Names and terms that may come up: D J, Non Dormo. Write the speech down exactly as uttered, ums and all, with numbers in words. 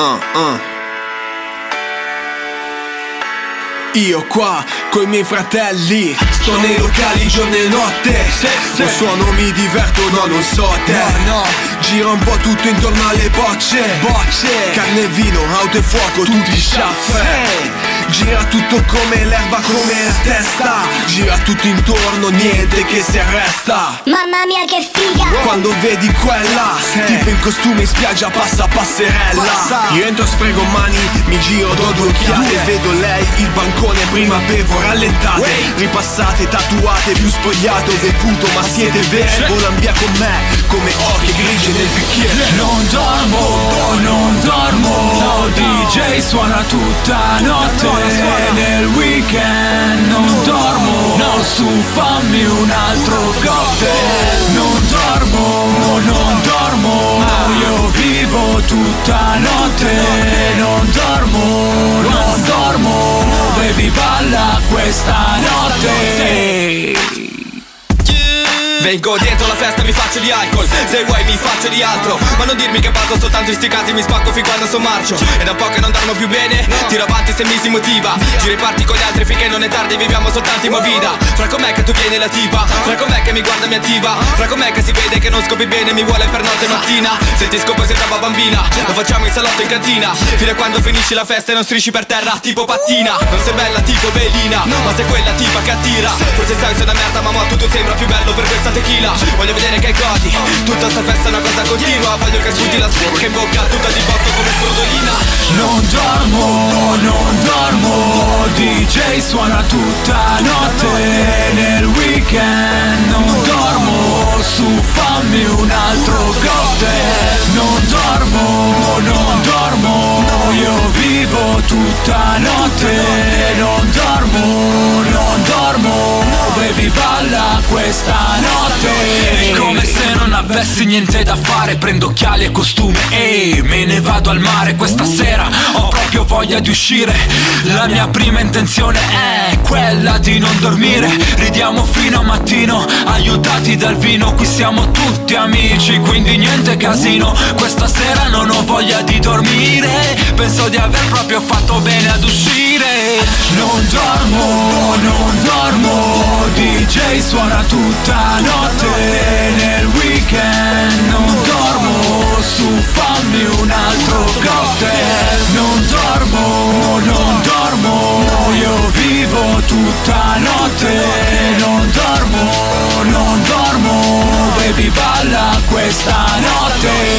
uh, uh. Io qua coi miei fratelli sto nei locali giorno e notte. Se, se. Un suono mi diverto, no non so te, no, no. Giro un po' tutto intorno alle bocce, bocce. Carne e vino, auto e fuoco, tutti sciaffe. Gira tutto come l'erba, come la testa. Gira tutto intorno, niente che si arresta. Mamma mia che figa! Quando vedi quella sì. Tipo in costume in spiaggia, passa passerella passa. Io entro, sfrego mani, mi giro, do due occhiate due. Vedo lei, il bancone, prima bevo rallentate. Wait. Ripassate, tatuate, più spogliate, ho bevuto ma siete veri. Volano via con me, come occhi grigi nel bicchiere. Non dormo, non dormo, D J suona tutta notte. E nel weekend non dormo, no su fammi un altro cocktail. Non dormo, non dormo, io vivo tutta notte. Non dormo, non dormo, baby balla questa notte. Vengo dentro la festa, mi faccio di alcol, se vuoi mi faccio di altro. Ma non dirmi che parto soltanto in sti casi, mi spacco fin quando son marcio. E da poco non dormo più bene, tiro avanti se mi si motiva. Giro i parti con gli altri finché non è tardi, viviamo soltanto in movida. Fra com'è che tu vieni la tipa, fra com'è che mi guarda e mi attiva, fra com'è che si vede che non scopi bene, mi vuole per notte e mattina. Se ti scopo sei roba bambina, lo facciamo in salotto in cantina. Fino a quando finisci la festa e non strisci per terra tipo pattina. Non sei bella tipo Belina, ma sei quella tipa che attira. Forse sai sei una merda ma mo tutto sembra più bello per questa tequila. Voglio vedere che godi, tutta sta festa è una cosa continua. Voglio che sputi la spocca in bocca, tutta di botto come sprudolina. Non dormo, non dormo, D J suona tutta notte. Nel weekend non dormo, su fammi un altro cocktail. Non dormo, non dormo, io vivo tutta notte. Non dormo, non dormo, baby balla questa notte. Come se non avessi niente da fare, prendo occhiali e costume e me ne vado al mare. Questa sera ho proprio voglia di uscire, la mia prima intenzione è quella di non dormire. Ridiamo fino a mattino, aiutati dal vino, qui siamo tutti amici, quindi niente casino. Questa sera non ho voglia di dormire, penso di aver proprio fatto bene ad uscire. Non dormo, non dormo, D J suona tutta notte. Nel weekend non dormo, su fammi un altro cocktail. Non dormo, non dormo, io vivo tutta notte. Non dormo, non dormo, baby balla questa notte.